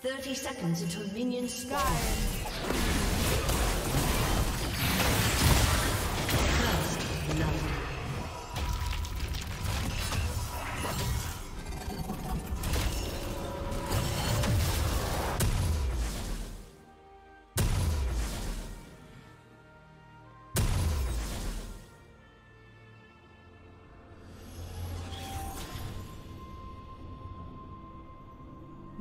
30 seconds until minions spawn. First love.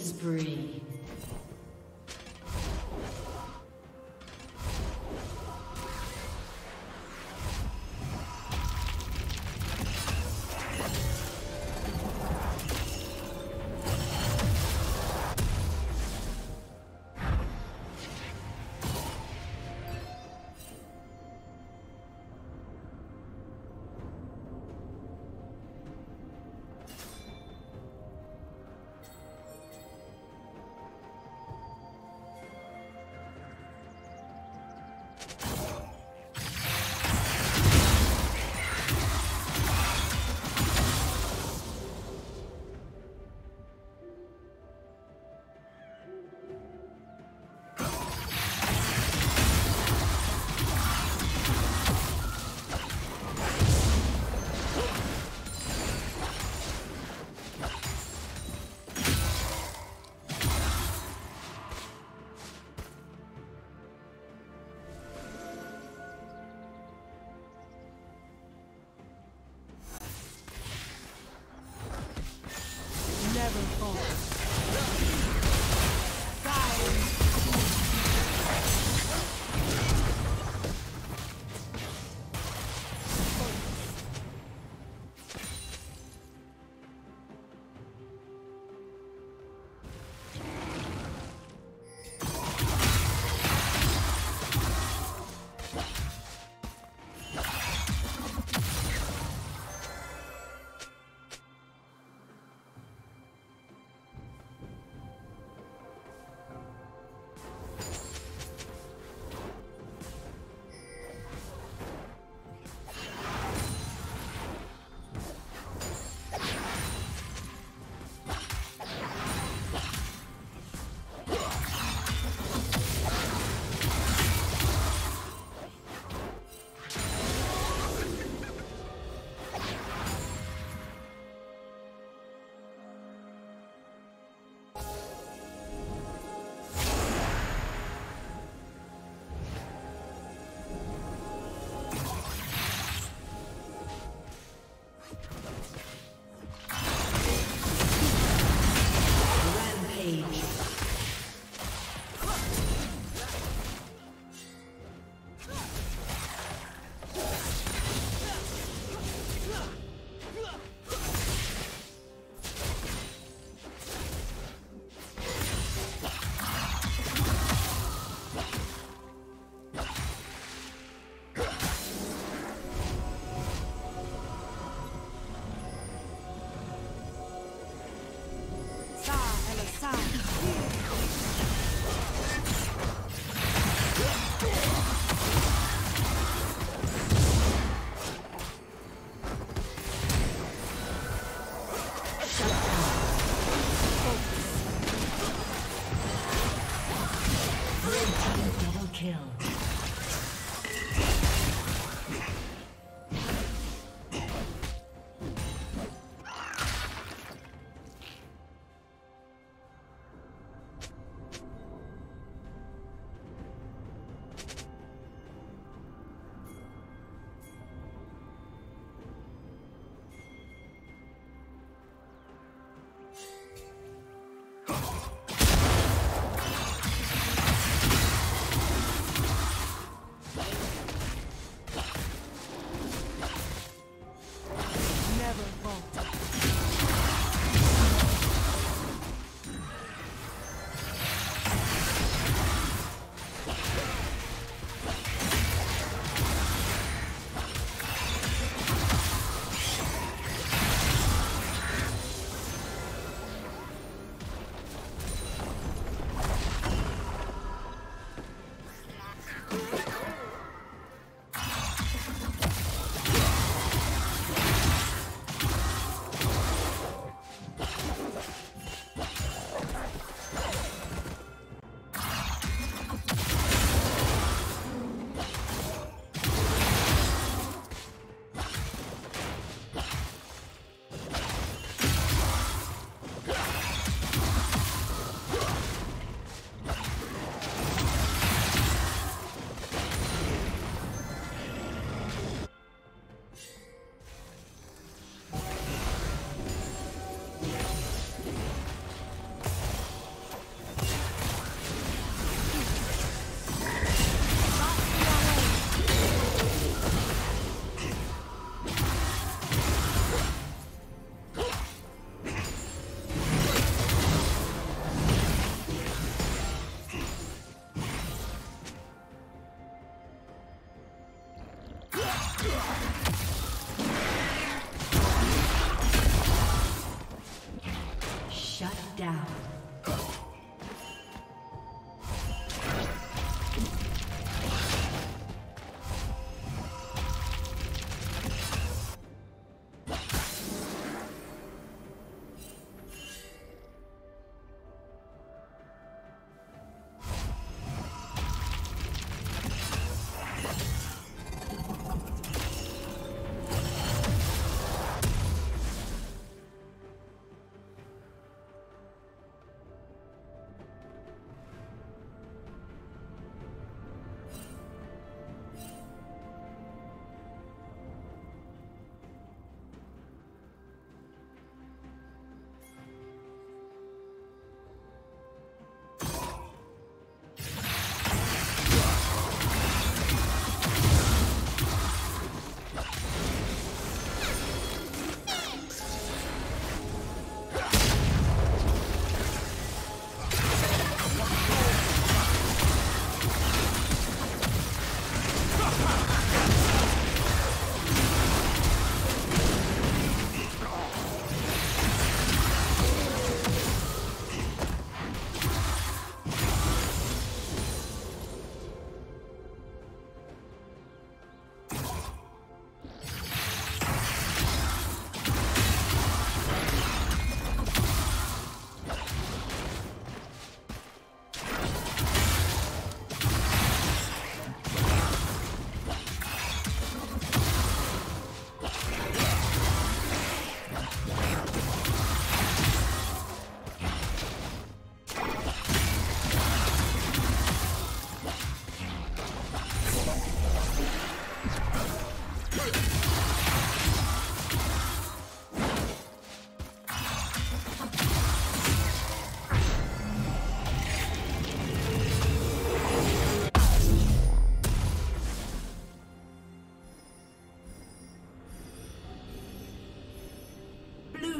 Spree. Double kill.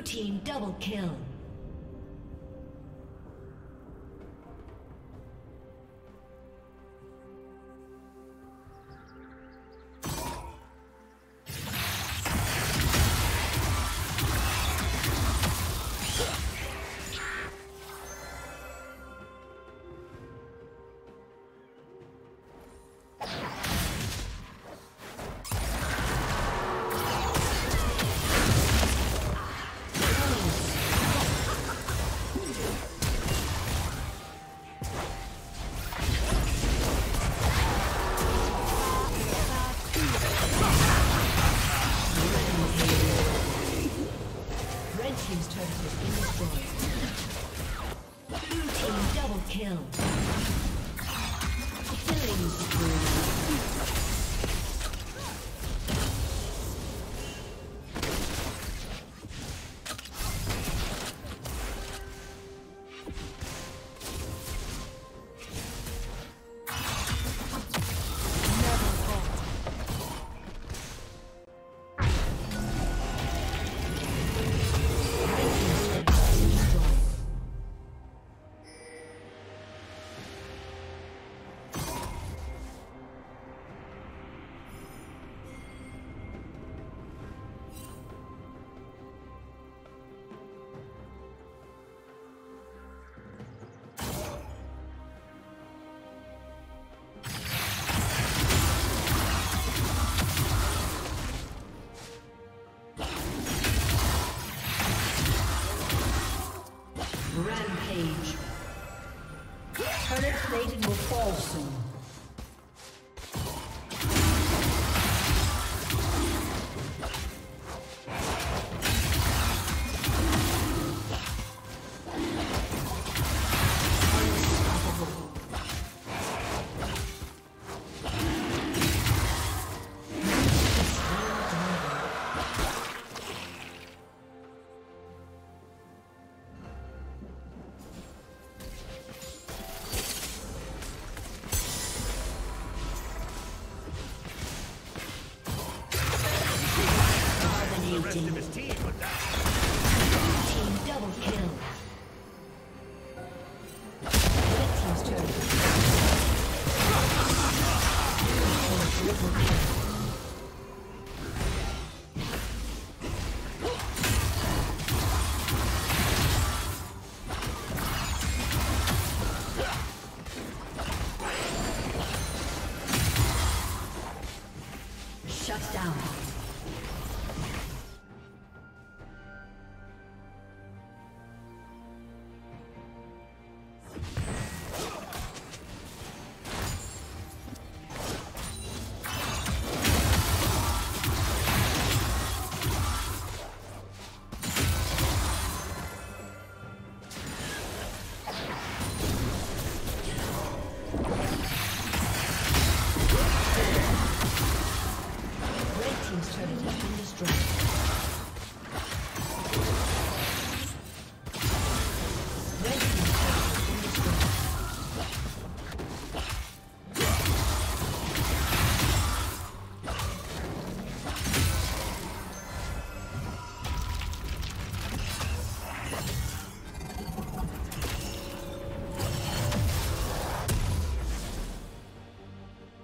Team double kill. team. Team double kill. Red team's turn. Triple kill.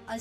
A